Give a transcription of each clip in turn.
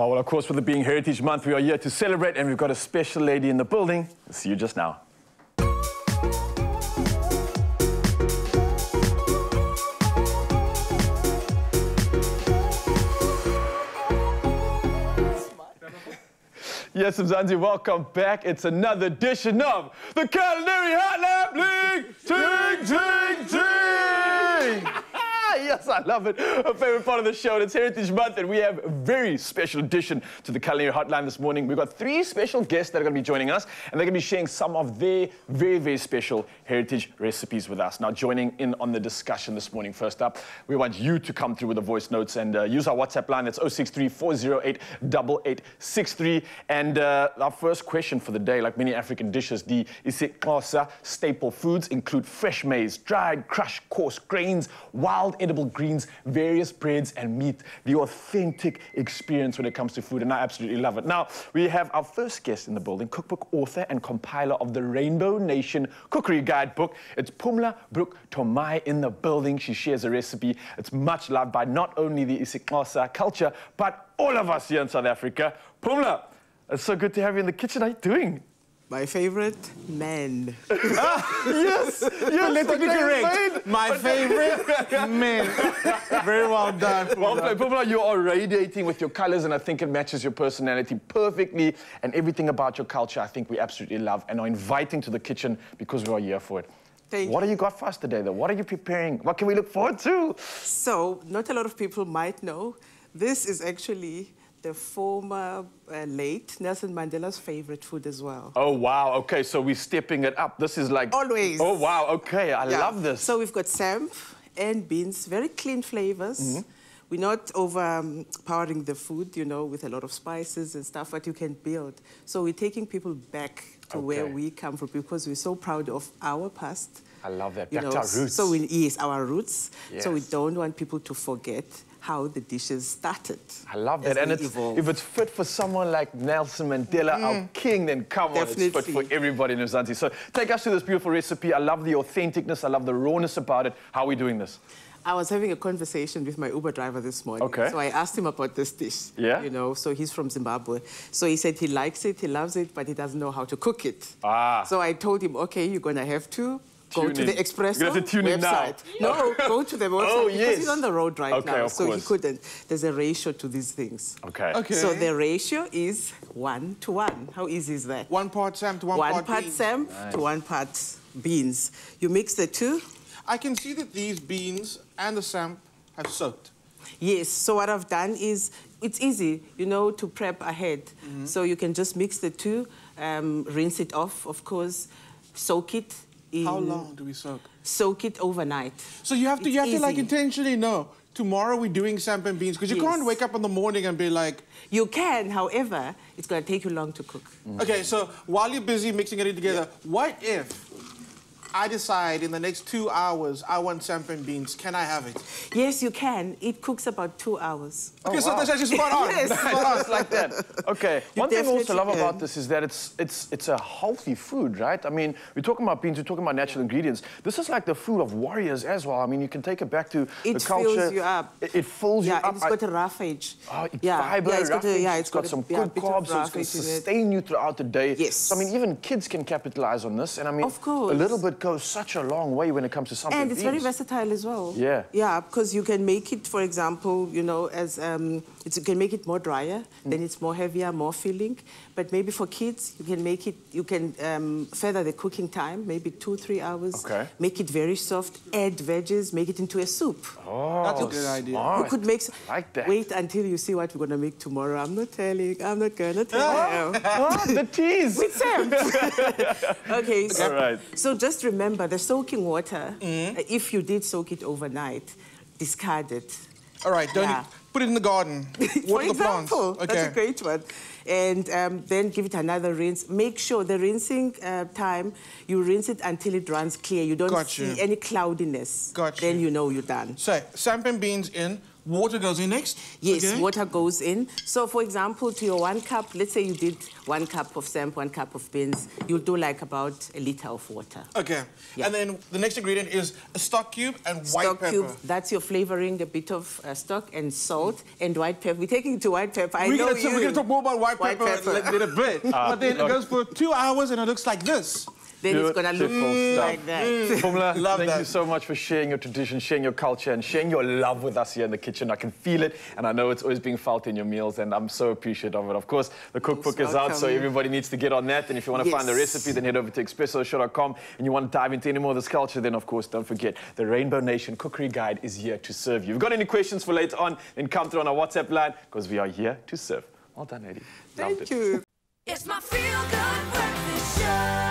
Oh, well, of course, with it being Heritage Month, we are here to celebrate, and we've got a special lady in the building. I'll see you just now. Yes, Mzansi, welcome back. It's another edition of the Culinary Hotline. Bling, ting, ting, ting. Yes, I love it. A favorite part of the show. It's Heritage Month, and we have a very special addition to the Culinary Hotline this morning. We've got three special guests that are going to be joining us, and they're going to be sharing some of their very, very special heritage recipes with us. Now, joining in on the discussion this morning, first up, we want you to come through with the voice notes and use our WhatsApp line. That's 063-408-8863. And our first question for the day, like many African dishes, the isiXhosa staple foods include fresh maize, dried, crushed, coarse grains, wild edible greens, various breads and meat. The authentic experience when it comes to food, and I absolutely love it. Now, we have our first guest in the building, cookbook author and compiler of the Rainbow Nation Cookery Guide book. It's Pumla Brook Tomai in the building. She shares a recipe. It's much loved by not only the isiXhosa culture, but all of us here in South Africa. Pumla, it's so good to have you in the kitchen. How are you doing? My favorite, man. Yes, politically correct. My favorite, man. Very well done. Well played, Pumla. You are radiating with your colors, and I think it matches your personality perfectly. And everything about your culture, I think we absolutely love and are inviting to the kitchen because we are here for it. Thank what you. Have you got for us today, though? What are you preparing? What can we look forward to? So, not a lot of people might know, this is actually the former late Nelson Mandela's favorite food as well. Oh, wow. OK, so we're stepping it up. This is like... Always. Oh, wow. OK, I love this. So we've got samp and beans, very clean flavors. Mm-hmm. We're not overpowering the food, you know, with a lot of spices and stuff that you can build. So we're taking people back to where we come from because we're so proud of our past. I love that. Back to our roots. So yes, our roots. Yes. So we don't want people to forget how the dishes started. I love that. And if it's fit for someone like Nelson Mandela, our king, then come on, it's fit for everybody in Mzansi. So take us to this beautiful recipe. I love the authenticness. I love the rawness about it. How are we doing this? I was having a conversation with my Uber driver this morning. Okay. So I asked him about this dish. Yeah. You know, so he's from Zimbabwe. So he said he likes it, he loves it, but he doesn't know how to cook it. Ah. So I told him, okay, you're going to have to go to the Expresso website. No, go to the website because he's on the road right now, so he couldn't. There's a ratio to these things. Okay. So the ratio is 1:1. How easy is that? One part samp to one part beans. One part samp to one part beans. You mix the two. I can see that these beans and the samp have soaked. Yes, so what I've done is, it's easy, you know, to prep ahead. Mm-hmm. So you can just mix the two, rinse it off, of course, soak it. How long do we soak? Soak it overnight. So you have to like intentionally know, tomorrow we're doing samp and beans, because you can't wake up in the morning and be like... You can, however, it's going to take you long to cook. Mm-hmm. Okay, so while you're busy mixing it together, what if I decide in the next 2 hours I want samp and beans, can I have it? Yes, you can. It cooks about 2 hours. Okay, so that's actually spot on. Yes, spot on. It's like that. Okay. One thing I also love about this is that it's a healthy food, right? I mean, we're talking about beans, we're talking about natural ingredients. This is like the food of warriors as well. I mean, you can take it back to the culture. It fills you up. It fills you up. Yeah, it's got a roughage. Oh, fiber, it's got some good carbs, so it's going to sustain you throughout the day. Yes. So, I mean, even kids can capitalize on this. And I mean, of course, a little bit goes such a long way when it comes to something. And it's very versatile as well. Yeah. Yeah, because you can make it, for example, you know, as you can make it more drier, then it's more heavier, more filling. But maybe for kids, you can make it, you can further the cooking time, maybe 2-3 hours. Okay. Make it very soft, add veggies, make it into a soup. Oh, that's a good idea. You could make, like that. Wait until you see what we're going to make tomorrow. I'm not going to tell you. What? The tease. With Sam. Okay. So, all right. So just remember, the soaking water, if you did soak it overnight, discard it. All right, don't put it in the garden. Water the plants. Okay. That's a great one. And then give it another rinse. Make sure the rinsing time, you rinse it until it runs clear. You don't see any cloudiness. Then you know you're done. So, samp and beans in, Water goes in next? Yes, okay. Water goes in. So, for example, to your 1 cup, let's say you did 1 cup of samp, 1 cup of beans, you'll do like about 1 liter of water. Okay. Yeah. And then the next ingredient is a stock cube and white pepper. Stock cube, that's your flavoring, a bit of stock and salt and white pepper. We're taking to white pepper. We're going to talk more about white pepper in a bit. But then it goes for 2 hours and it looks like this. Then it's going to look like that. Pumla, thank you so much for sharing your tradition, sharing your culture, and sharing your love with us here in the kitchen. I can feel it, and I know it's always being felt in your meals, and I'm so appreciative of it. Of course, the cookbook is out, so everybody needs to get on that. And if you want to find the recipe, then head over to expressoshow.com. And you want to dive into any more of this culture, then, of course, don't forget, the Rainbow Nation Cookery Guide is here to serve you. If you've got any questions for later on, then come through on our WhatsApp line, because we are here to serve. Well done, Eddie. Thank you. It's my feel-good breakfast show.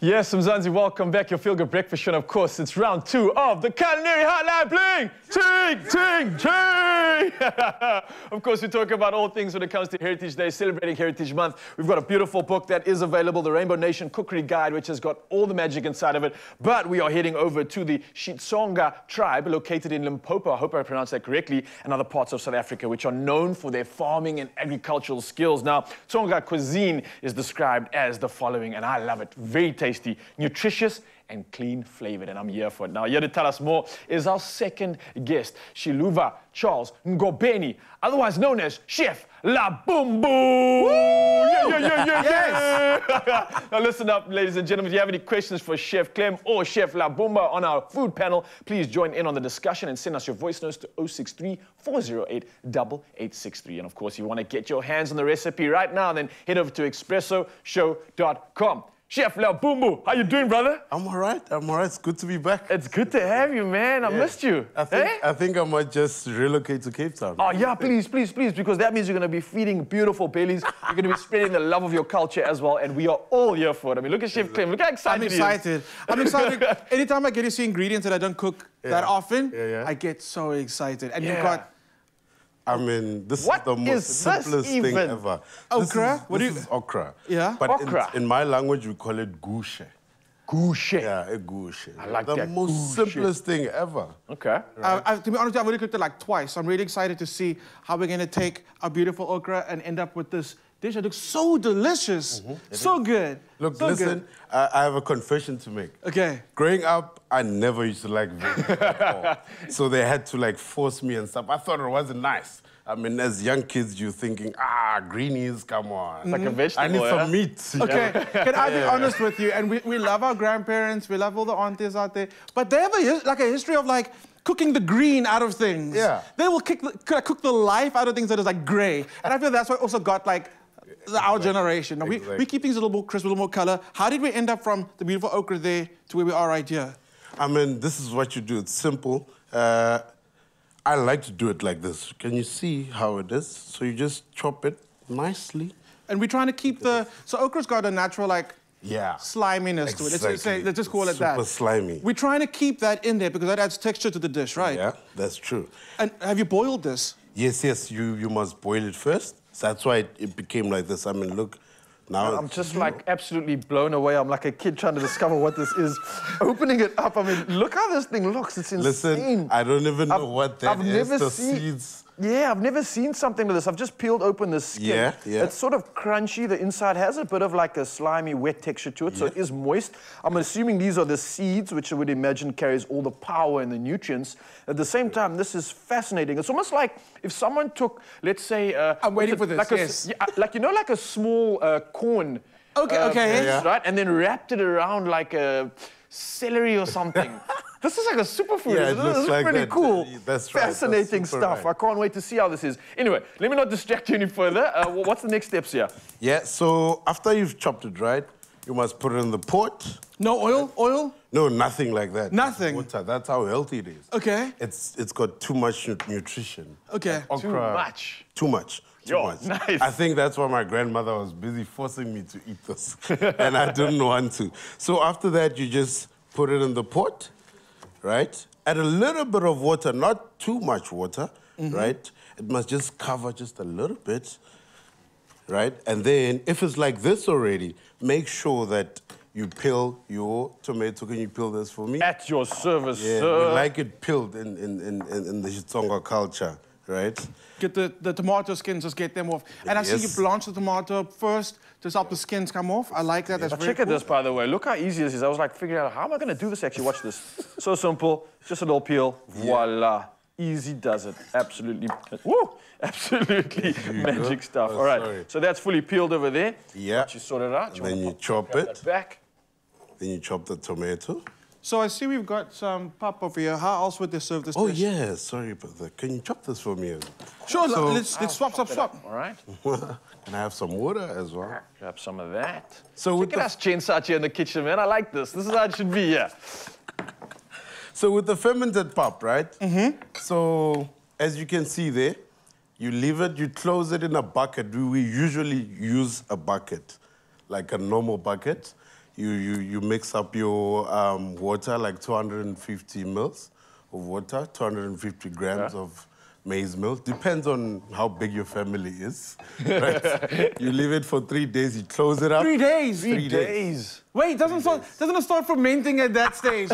Yes, Mzansi, welcome back. Your Feel Good Breakfast Show, and of course, it's round 2 of the Culinary Hotline. Bling, ting, ting, ting. Of course, we talk about all things when it comes to Heritage Day, celebrating Heritage Month. We've got a beautiful book that is available, the Rainbow Nation Cookery Guide, which has got all the magic inside of it. But we are heading over to the Xitsonga tribe, located in Limpopo, I hope I pronounced that correctly, and other parts of South Africa, which are known for their farming and agricultural skills. Now, Tsonga cuisine is described as the following, and I love it. Very tasty. Nutritious and clean flavored, and I'm here for it. Now, here to tell us more is our second guest, Shiluva Charles Ngobeni, otherwise known as Chef Lebombo. Yes. Now, listen up, ladies and gentlemen. If you have any questions for Chef Clem or Chef Lebombo on our food panel, please join in on the discussion and send us your voice notes to 063-408-8863. And, of course, if you want to get your hands on the recipe right now, then head over to expressoshow.com. Chef Lebombo, how you doing, brother? I'm all right. I'm all right. It's good to be back. It's good to have you, man. I missed you. I think I might just relocate to Cape Town. Oh, yeah, please, please, please, because that means you're going to be feeding beautiful bellies. You're going to be spreading the love of your culture as well, and we are all here for it. I mean, look at Chef Clem. Look how excited he is. I'm excited. Anytime I get to see ingredients that I don't cook that often, I get so excited. And you've got... I mean, this is the most simplest thing ever. Okra? This is okra. Yeah. But in my language, we call it gouche. Gouche. Yeah, a gouche. I like that. The most simplest thing ever. Okay. To be honest, I've already cooked it like twice. I'm really excited to see how we're going to take our beautiful okra and end up with this dish that looks so delicious. So good. Look, listen, I have a confession to make. Okay. Growing up, I never used to like veggies at all. So they had to like force me and stuff. I thought it wasn't nice. I mean, as young kids, you're thinking, ah, greenies, come on. It's like a vegetable. I need some meat. Okay, can I be honest with you? And we love our grandparents, we love all the aunties out there, but they have a history of like cooking the green out of things. Yeah. They will cook the life out of things that is like grey. And I feel that's what also got like our generation. Now, we keep things a little more crisp, a little more colour. How did we end up from the beautiful okra there to where we are right here? I mean, this is what you do. It's simple. I like to do it like this. Can you see how it is? So you just chop it nicely. And we're trying to keep the... So okra's got a natural, like, sliminess to it. Let's just call it that. Super slimy. We're trying to keep that in there because that adds texture to the dish, right? Yeah, that's true. And have you boiled this? Yes, yes. You must boil it first. So that's why it became like this. I mean, look... Now I'm just like absolutely blown away. I'm like a kid trying to discover what this is. Opening it up, I mean, look how this thing looks. It's insane. Listen, I don't even know what that is. Never seen seeds. Yeah, I've never seen something like this. I've just peeled open the skin. Yeah, yeah. It's sort of crunchy. The inside has a bit of like a slimy, wet texture to it, so it is moist. I'm assuming these are the seeds, which I would imagine carries all the power and the nutrients. At the same time, this is fascinating. It's almost like if someone took, let's say... I'm waiting for this, like like, you know, like a small corn. Okay, right? And then wrapped it around like a celery or something. This is like a superfood. Yeah, this is like pretty cool. That's right. Fascinating stuff. Right. I can't wait to see how this is. Anyway, let me not distract you any further. What's the next steps here? Yeah, so after you've chopped it, right, you must put it in the pot. No oil? Oil? No, nothing like that. Nothing? Water. That's how healthy it is. Okay. It's got too much nutrition. Okay. Like okra, too much? Too much. Yo, nice. I think that's why my grandmother was busy forcing me to eat this. And I didn't want to. So after that, you just put it in the pot. Right? Add a little bit of water, not too much water, right? It must just cover just a little bit. right? And then if it's like this already, make sure that you peel your tomato. Can you peel this for me? At your service, yeah, sir. We like it peeled in the Xitsonga culture, right? Get the tomato skins, just get them off. And yes. I see you blanch the tomato first, just help the skins come off. I like that, yes. That's very cool. Check at this, by the way. Look how easy this is. I was like figuring out, how am I gonna do this actually? Watch this. So simple, just a little peel, yeah. Voila. Easy does it, absolutely, woo, absolutely magic stuff. Oh, all right, sorry. So that's fully peeled over there. Yeah. Once you sort it out. You then you chop it. Back. Then you chop the tomato. So I see we've got some pop over here. How else would they serve this dish? Yeah, sorry, brother. Can you chop this for me? Sure, so, let's swap. All right. And I have some water as well. Grab some of that. So look at us gents out here in the kitchen, man. I like this. This is how it should be, yeah. So with the fermented pop, right? Mm-hmm. So as you can see there, you leave it, you close it in a bucket. We usually use a bucket, like a normal bucket. You mix up your water, like 250 mils of water, 250 grams of maize milk. Depends on how big your family is. Right? You leave it for 3 days, you close it up. 3 days? 3 days. Wait, doesn't it start fermenting at that stage?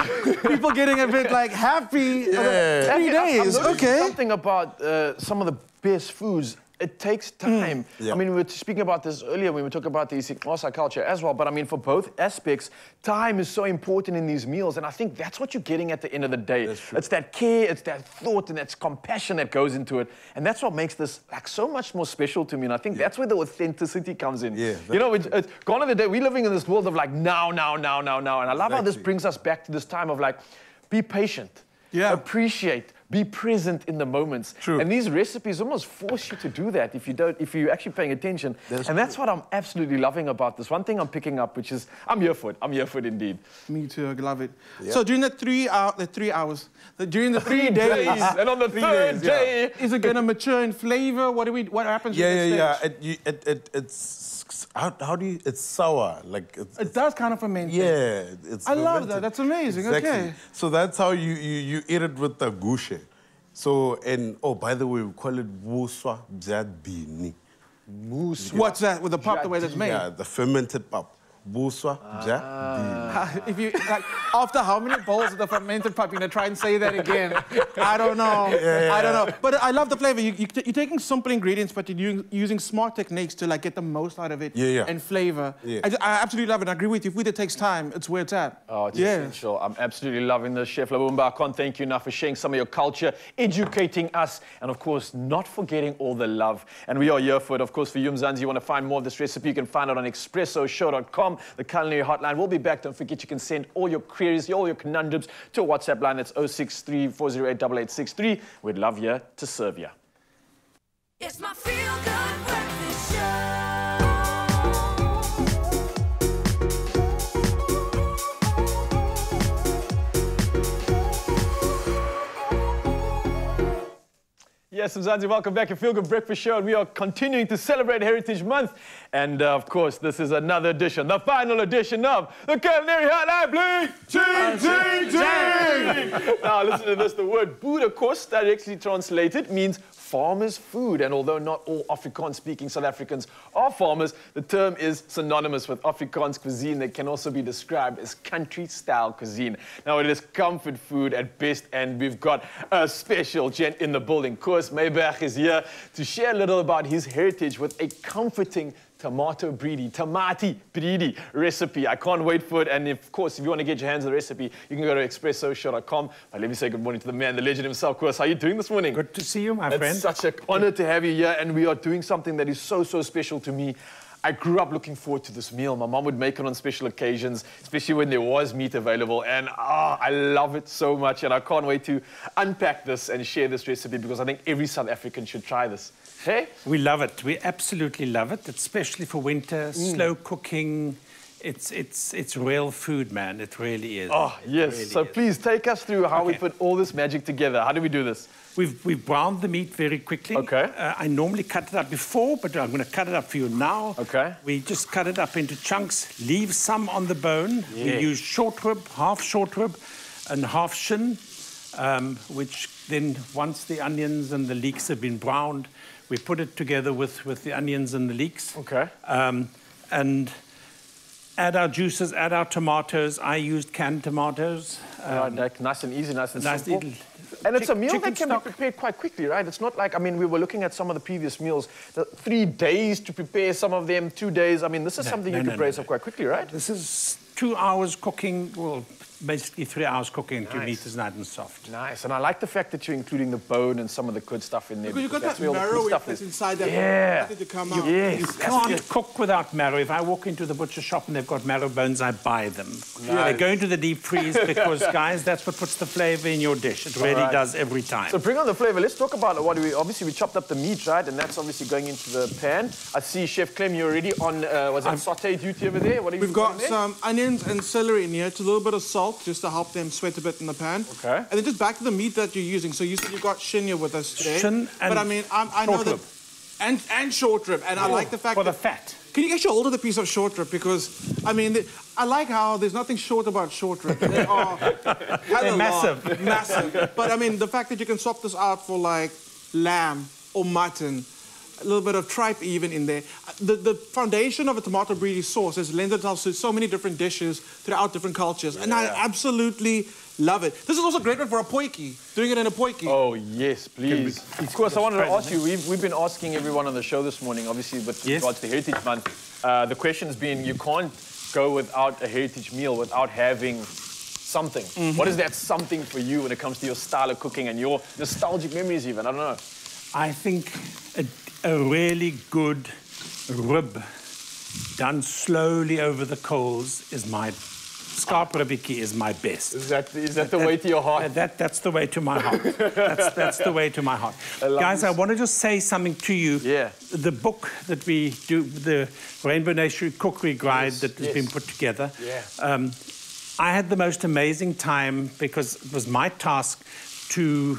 People getting a bit like happy. Yeah. 3 days, okay. Something about some of the best foods, it takes time. Yeah. I mean, we were speaking about this earlier when we talked about the isiXhosa culture as well, but I mean, for both aspects, time is so important in these meals, and I think that's what you're getting at the end of the day. It's that care, it's that thought, and that's compassion that goes into it, and that's what makes this like so much more special to me, and I think that's where the authenticity comes in. Yeah, you know, it's gone are the day, we're living in this world of like, now, and I love how this brings us back to this time of like, be patient, appreciate, be present in the moments. True. And these recipes almost force you to do that if you don't, if you're actually paying attention. That's what I'm absolutely loving about this. One thing I'm picking up, which is, I'm here for it. I'm here for it indeed. Me too, I love it. Yeah. So during the 3 hours, during the 3 days, and on the third day, is it gonna mature in flavor? What do we? What happens? Yeah. It's how do you? It's sour, like it does kind of ferment. Yeah, it's. I love that. That's amazing. Exactly. Okay. So that's how you eat it with the gouche. So, and, oh, by the way, we call it wuswa. What's that, with the pop, the way that's made? Yeah, the fermented pop. Wuswa. If you, like, after how many bowls of the fermented pop, you're going to try and say that again? I don't know. Yeah. I don't know. But I love the flavor. You're taking simple ingredients, but you're using smart techniques to, like, get the most out of it and flavor. Yeah. I absolutely love it. I agree with you. If it takes time, it's where it's at. Oh, it's essential. I'm absolutely loving this, Chef Lebombo. I can't thank you enough for sharing some of your culture, educating us, and, of course, not forgetting all the love. And we are here for it. Of course, for you, Mzansi, you want to find more of this recipe, you can find it on expressoshow.com. The Culinary Hotline. We'll be back. Don't forget you can send all your queries, all your conundrums to a WhatsApp line. That's 063-408-8863. We'd love you to serve you. It's my feel good breakfast show. Yes, Mzansi, welcome back to Feel Good Breakfast Show, and we are continuing to celebrate Heritage Month. And of course, this is another edition, the final edition of the Culinary Hotline. Bling, ching, ching, ching. Now, listen to this. The word Boerekos, directly translated, means farmer's food, and although not all Afrikaans-speaking South Africans are farmers, the term is synonymous with Afrikaans cuisine that can also be described as country-style cuisine. Now, it is comfort food at best, and we've got a special gent in the building. Chris Maybach is here to share a little about his heritage with a comforting tamatie bredie recipe. I can't wait for it. And of course, if you want to get your hands on the recipe, you can go to expressoshow.com. Let me say good morning to the man, the legend himself, Chris. How are you doing this morning? Good to see you, my friend. It's such an honor to have you here. And we are doing something that is so, so special to me. I grew up looking forward to this meal. My mom would make it on special occasions, especially when there was meat available. And I love it so much. And I can't wait to unpack this and share this recipe because I think every South African should try this. Hey? We love it. We absolutely love it, especially for winter, slow cooking. It's real food, man. It really is. Oh, yes. Really so please take us through how we put all this magic together. How do we do this? We've browned the meat very quickly. Okay. I normally cut it up before, but I'm going to cut it up for you now. Okay. We just cut it up into chunks, leave some on the bone. Yeah. We use short rib, and half shin, which then once the onions and the leeks have been browned, We put it together with the onions and the leeks. Okay. And add our juices, add our tomatoes. I used canned tomatoes. Right, nice and easy, nice and simple. And it's a meal that can be prepared quite quickly, right? It's not like, I mean, we were looking at some of the previous meals, 3 days to prepare some of them, 2 days. I mean, this is something you can brace up quite quickly, right? This is 2 hours cooking, well, basically 3 hours cooking until meat is nice and soft. Nice, and I like the fact that you're including the bone and some of the good stuff in there. Because you've got that marrow that's inside that. Yeah. To come out. Yes. You can't cook without marrow. If I walk into the butcher shop and they've got marrow bones, I buy them. Nice. They go into the deep freeze because, guys, that's what puts the flavour in your dish. It really does every time. So bring on the flavour. Let's talk about what we... Obviously, we chopped up the meat, right? And that's obviously going into the pan. I see, Chef Clem, you're already on... was that sauté duty over there? What are you We've got some onions and celery in here. It's a little bit of salt just to help them sweat a bit in the pan. Okay. And then just back to the meat that you're using. So you've got shin with us today. Shin and I know that. And short rib. And I like the fact that... For the fat. Can you actually hold of the piece of short rib? Because, I mean, I like how there's nothing short about short rib. They are... They're massive. Massive. But, I mean, the fact that you can swap this out for, like, lamb or mutton, a little bit of tripe even in there. The foundation of a tomato bredie sauce has lent itself to so many different dishes throughout different cultures. Yeah. And I absolutely love it. This is also great for a poiki, doing it in a poiki. Oh, yes, please. Of course, I wanted to ask you, we've been asking everyone on the show this morning, obviously with regards to Heritage Month, the question's been, you can't go without a heritage meal without having something. Mm-hmm. What is that something for you when it comes to your style of cooking and your nostalgic memories even? I don't know. I think a really good rib done slowly over the coals is my... Scarp Rabiki is my best. Is that the way to your heart? That's the way to my heart. that's the way to my heart. Guys, I want to just say something to you. Yeah. The book that we do, the Rainbow Nation Cookery Guide that has been put together. Yeah. I had the most amazing time because it was my task to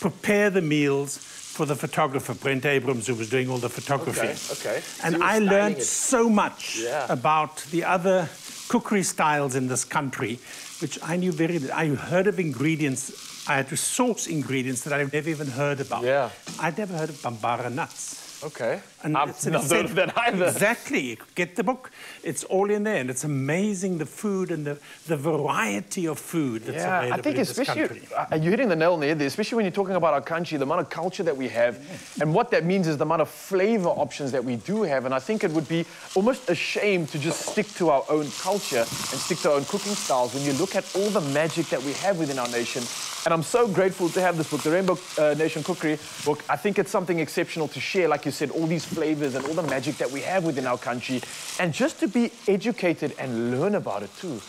prepare the meals for the photographer, Brent Abrams, who was doing all the photography. Okay. And I learned so much about the other cookery styles in this country, which I knew very little. I heard of ingredients. I had to source ingredients that I've never even heard about. Yeah. I'd never heard of Bambara nuts. Okay. And I've not heard of that either. Exactly. Get the book. It's all in there. And it's amazing, the food and the variety of food that's available. I think especially, you're hitting the nail on the head there, especially when you're talking about our country, the amount of culture that we have. Yeah. And what that means is the amount of flavour options that we do have. And I think it would be almost a shame to just stick to our own culture and stick to our own cooking styles when you look at all the magic that we have within our nation. And I'm so grateful to have this book, the Rainbow Nation Cookery book. I think it's something exceptional to share, like you said, all these flavors and all the magic that we have within our country. And just to be educated and learn about it too,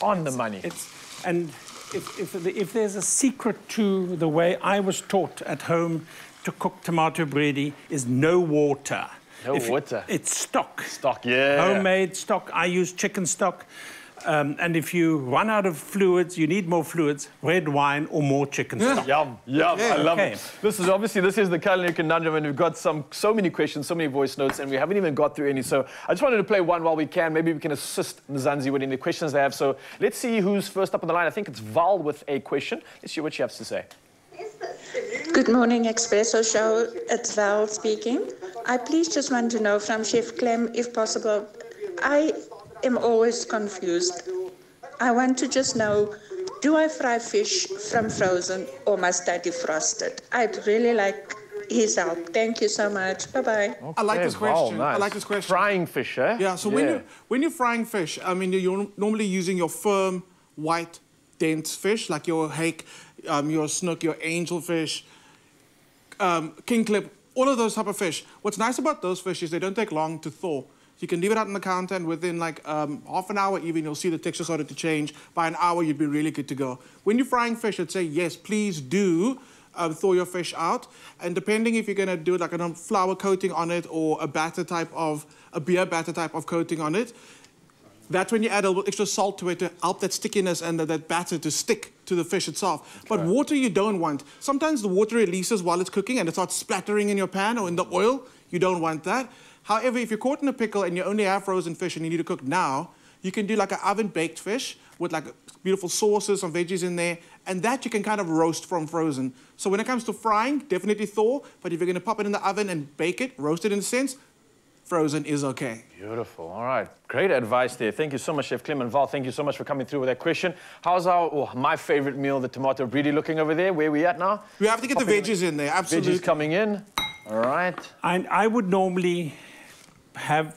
on the money. And if there's a secret to the way I was taught at home to cook tomato bredie is no water. No water. It's stock. Stock, yeah. Homemade stock. I use chicken stock. And if you run out of fluids, you need more fluids, red wine or more chicken stock. Yum, yum, yeah, I love it. This is obviously, this is the culinary conundrum, and we've got so many questions, so many voice notes, and we haven't even got through any. So I just wanted to play one while we can. Maybe we can assist Mzansi with any questions they have. So let's see who's first up on the line. I think it's Val with a question. Let's see what she has to say. Good morning, Expresso Show. It's Val speaking. I please just want to know from Chef Clem, if possible, I'm always confused. I want to just know, do I fry fish from frozen or must I defrost it? I'd really like his help. Thank you so much. Bye-bye. Okay, I like this question. Nice. I like this question. Frying fish, eh? Yeah, so when you're frying fish, I mean, you're normally using your firm, white, dense fish, like your hake, your snook, your angelfish, kingclip, all of those type of fish. What's nice about those fish is they don't take long to thaw. You can leave it out on the counter, and within like half an hour even, you'll see the texture started to change. By an hour, you'd be really good to go. When you're frying fish, I'd say, yes, please do thaw your fish out. And depending if you're going to do like a flour coating on it or a beer batter type of coating on it, that's when you add a little extra salt to it to help that stickiness and that batter to stick to the fish itself. Okay. But water you don't want. Sometimes the water releases while it's cooking and it starts splattering in your pan or in the oil. You don't want that. However, if you're caught in a pickle and you only have frozen fish and you need to cook now, You can do like an oven-baked fish with like beautiful sauces, some veggies in there, and that you can kind of roast from frozen. So when it comes to frying, definitely thaw, but if you're gonna pop it in the oven and bake it, roast it in a sense, frozen is okay. Beautiful, all right. Great advice there. Thank you so much, Chef Clem and Val. Thank you so much for coming through with that question. How's our, my favorite meal, the tamatie bredie, looking over there? Where are we at now? We have to get the veggies in there, absolutely. Veggies coming in, all right. And I would normally have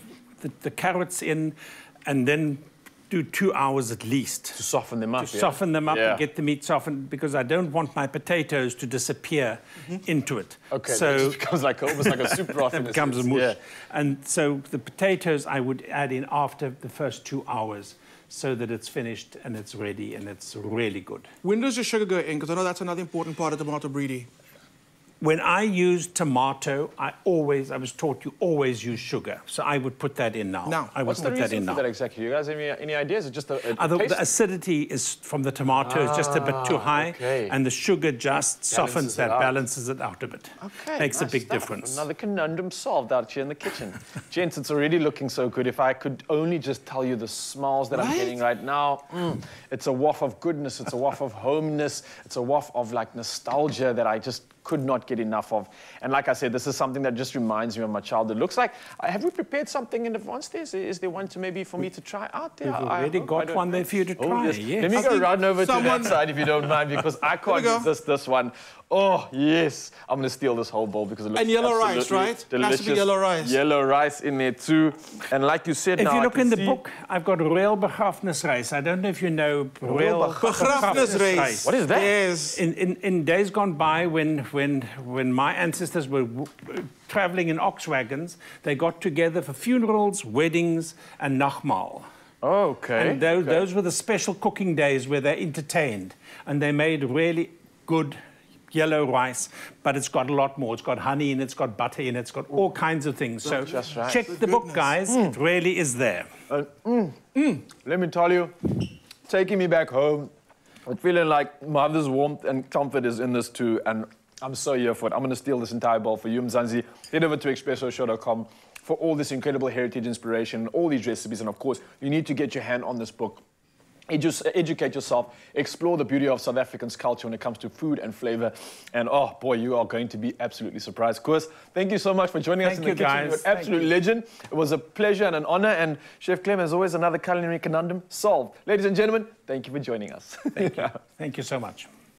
the carrots in and then do 2 hours at least. To soften them up, To soften them up and get the meat softened, because I don't want my potatoes to disappear into it. Okay, so it just becomes like, almost like a soup broth. It becomes a mush. Yeah. And so the potatoes I would add in after the first 2 hours so that it's finished and it's ready and it's really good. When does your sugar go in? Because I know that's another important part of tamatie bredie. When I use tomato, I was taught you always use sugar. So I would put that in now. What's the reason for that exactly? You guys have any ideas? It's just the acidity is from the tomato is just a bit too high. Okay. And the sugar just softens that, balances it out a bit. Okay, makes a big difference. Another conundrum solved out here in the kitchen. Gents, it's already looking so good. If I could only just tell you the smells that I'm getting right now. It's a waft of goodness. It's a waft of homeness. It's a waft of like nostalgia that I just could not get enough of. And like I said, this is something that just reminds me of my childhood. Looks like, have we prepared something in advance there? Is there one to maybe for me to try out there? We've already got one there for you to try. Yes. Yes. Let me go round over to that side if you don't mind, because I can't resist this one. Oh, yes. I'm going to steal this whole bowl because it looks absolutely delicious. And yellow rice, right? Delicious. Has to be yellow rice. Yellow rice in there too. And like you said, if you look in the book, I've got riel begrafenis rice. I don't know if you know riel begrafenis rice. What is that? Yes. In days gone by, when my ancestors were traveling in ox wagons, they got together for funerals, weddings, and nachmal. Okay. And those were the special cooking days where they entertained. And they made really good yellow rice, but it's got a lot more. It's got honey in it, it's got butter in it, it's got all kinds of things. So check the book, guys. It really is there. Let me tell you, taking me back home, I'm feeling like mother's warmth and comfort is in this too, and I'm so here for it. I'm going to steal this entire bowl for you, Mzansi. Head over to expressoshow.com for all this incredible heritage inspiration, all these recipes, and of course, you need to get your hand on this book. Educate yourself, explore the beauty of South Africans' culture when it comes to food and flavor, and oh boy, you are going to be absolutely surprised. Chris, thank you so much for joining us in the kitchen. Guys. You're an absolute legend. It was a pleasure and an honor, and Chef Clem, as always, another culinary conundrum solved. Ladies and gentlemen, thank you for joining us. Thank you. Thank you so much.